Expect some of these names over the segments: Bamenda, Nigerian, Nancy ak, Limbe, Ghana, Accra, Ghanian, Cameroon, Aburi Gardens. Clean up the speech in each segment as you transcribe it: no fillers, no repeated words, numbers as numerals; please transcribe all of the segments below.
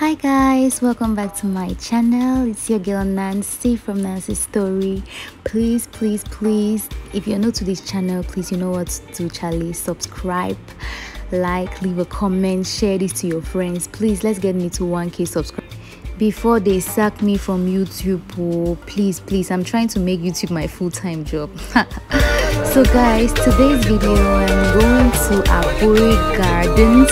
Hi guys, welcome back to my channel. It's your girl Nancy from Nancy's Story. Please, if you're new to this channel, please, you know what to do, Charlie. Subscribe, like, leave a comment, share this to your friends. Please, let's get me to 1K subscribers before they sack me from YouTube. Oh, please, I'm trying to make YouTube my full-time job. So guys, today's video I'm going to Aburi Gardens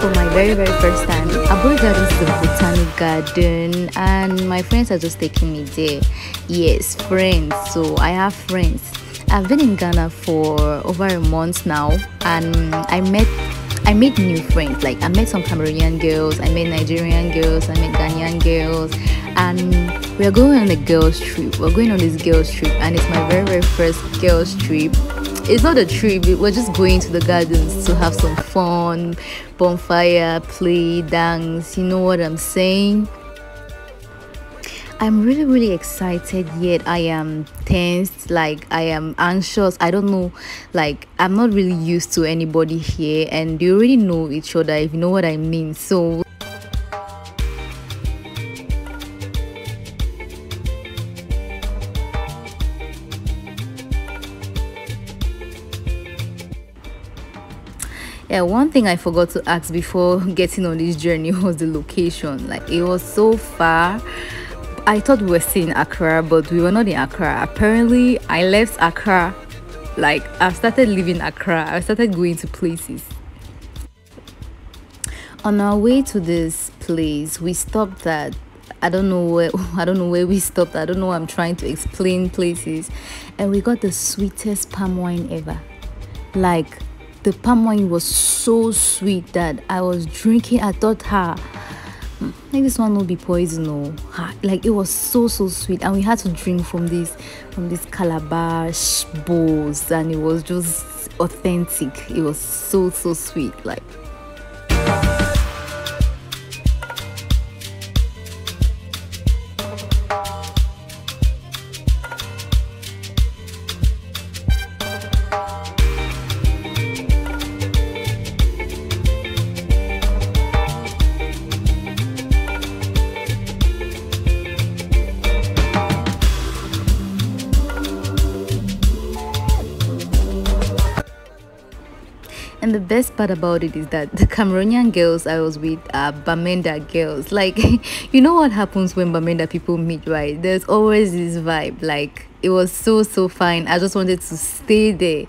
for my very first time. Aburi Gardens is a botanic garden and my friends are just taking me there. Yes, friends. So I have friends. I've been in Ghana for over a month now and I made new friends. Like I met some Cameroonian girls, I met Nigerian girls, I met Ghanaian girls, and we're going on a girls trip. We're going on this girls trip and it's my very first girls trip. It's not a trip, we're just going to the gardens to have some fun, bonfire, play, dance, you know what I'm saying? I'm really excited, yet I am tense, like I am anxious. I don't know, like I'm not really used to anybody here and they already know each other, if you know what I mean. So yeah, one thing I forgot to ask before getting on this journey was the location. Like it was so far. I thought we were still in Accra, but we were not in Accra. Apparently, I left Accra. Like I've started leaving Accra. I started going to places. On our way to this place, we stopped at I don't know where we stopped. I don't know. I'm trying to explain places, and we got the sweetest palm wine ever. Like, the palm wine was so sweet that I was drinking. I thought, like this one will be poison. No, like it was so sweet, and we had to drink from this calabash bowls, and it was just authentic. It was so sweet, like. And the best part about it is that the Cameroonian girls I was with are Bamenda girls. Like, you know what happens when Bamenda people meet, right? There's always this vibe. Like, it was so fine. I just wanted to stay there.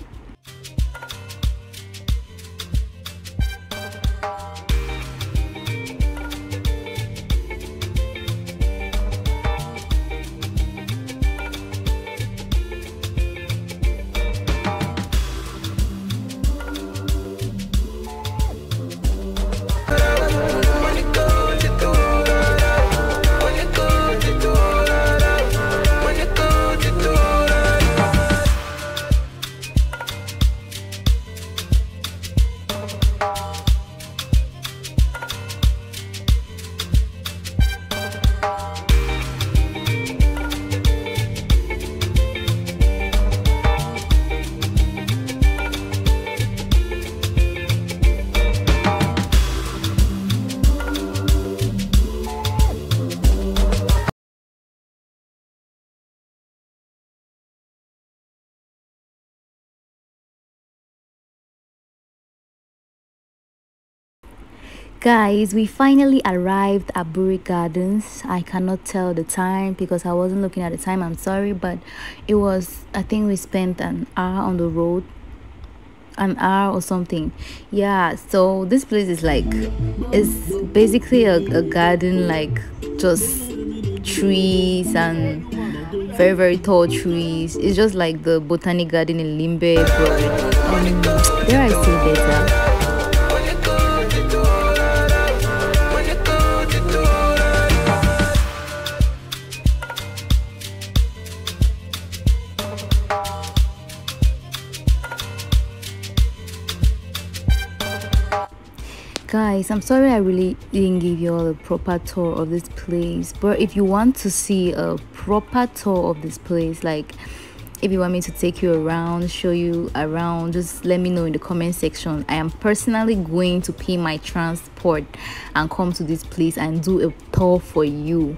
Guys, we finally arrived at Aburi Gardens. I cannot tell the time because I wasn't looking at the time. I'm sorry, but it was, I think we spent an hour on the road. An hour or something. Yeah, so this place is like, it's basically a garden, like just trees and very tall trees. It's just like the botanic garden in Limbe, but there I see better. Guys, I'm sorry I really didn't give you all a proper tour of this place, but if you want to see a proper tour of this place, like If you want me to take you around, show you around, just let me know in the comment section. I am personally going to pay my transport and come to this place and do a tour for you.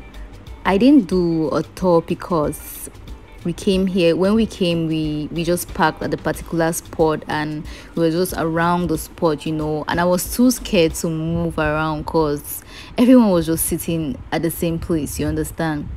I didn't do a tour because we came here, when we came we just parked at the particular spot and we were just around the spot, you know, and I was too scared to move around because everyone was just sitting at the same place, you understand.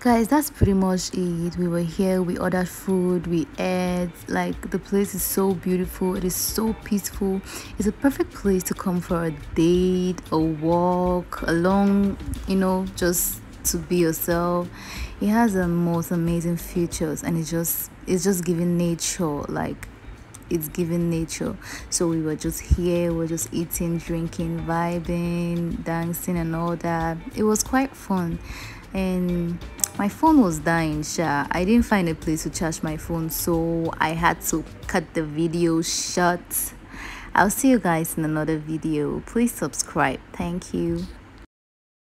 Guys, that's pretty much it. We were here, we ordered food, we ate. Like, the place is so beautiful, it is so peaceful. It's a perfect place to come for a date, a walk, along, you know, just to be yourself. It has the most amazing features and it's just giving nature, like it's giving nature. So we were just here, we were just eating, drinking, vibing, dancing and all that. It was quite fun. And my phone was dying, sha. I didn't find a place to charge my phone, so I had to cut the video short. I'll see you guys in another video. Please subscribe. Thank you.